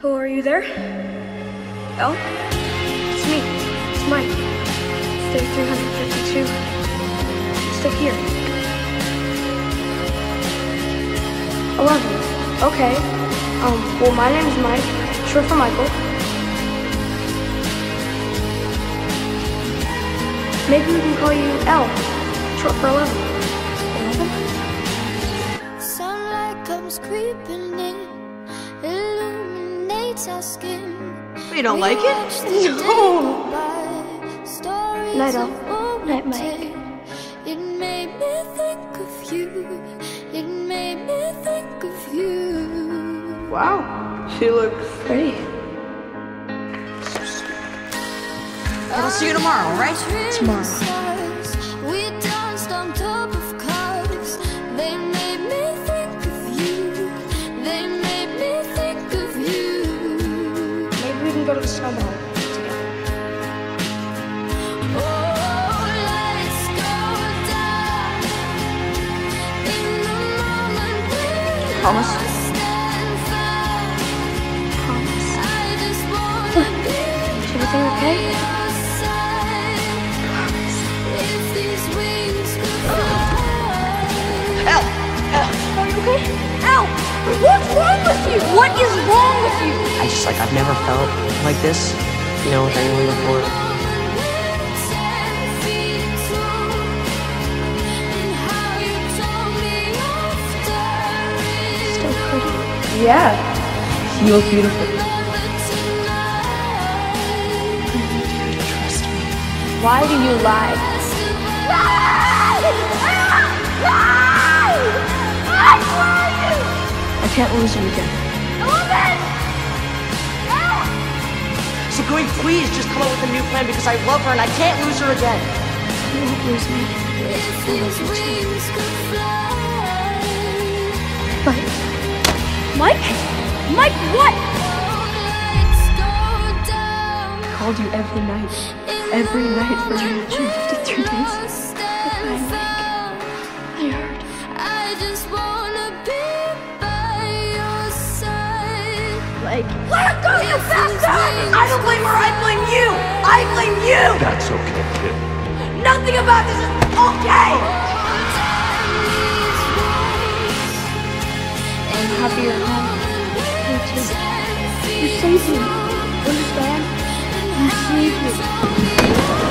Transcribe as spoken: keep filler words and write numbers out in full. Hello, are you there? Elle? It's me. It's Mike. It's day three hundred fifty-two. I'm still here. I love you. Okay. Um, well, my name's Mike. Short for Michael. Maybe we can call you Elle. Short for eleven. eleven? Sunlight comes creeping in. You don't like it? No. Night, all. Night, Mike. It made me think of you. It made me think of you. Wow, she looks pretty. I'll see you tomorrow, right? Tomorrow. Go to the snowball together. Oh, let's go down in the moment we promise. Promise. I just want to be is everything okay? Promise. If these wings could fly. Ow! Ow! Are you okay? Ow! What's wrong with you? What is wrong with you? I just like I've never felt like this, you know, with anyone before. Still pretty. Yeah. You look beautiful. You need to trust me. Why do you lie? I can't lose you again. So can we please just come up with a new plan, because I love her and I can't lose her again. You won't lose me. I love you too. Bye. Mike? Mike, what? I called you every night. Every night for one hundred fifty-three days. Goodbye, Mike. I heard. I just wanna be by your side. Like, let her go, you bastard! I don't blame her, I blame you! I blame you! That's okay, kid. Nothing about this is okay! I'm happy you're home. Me too. You saved me. Understand? You saved me.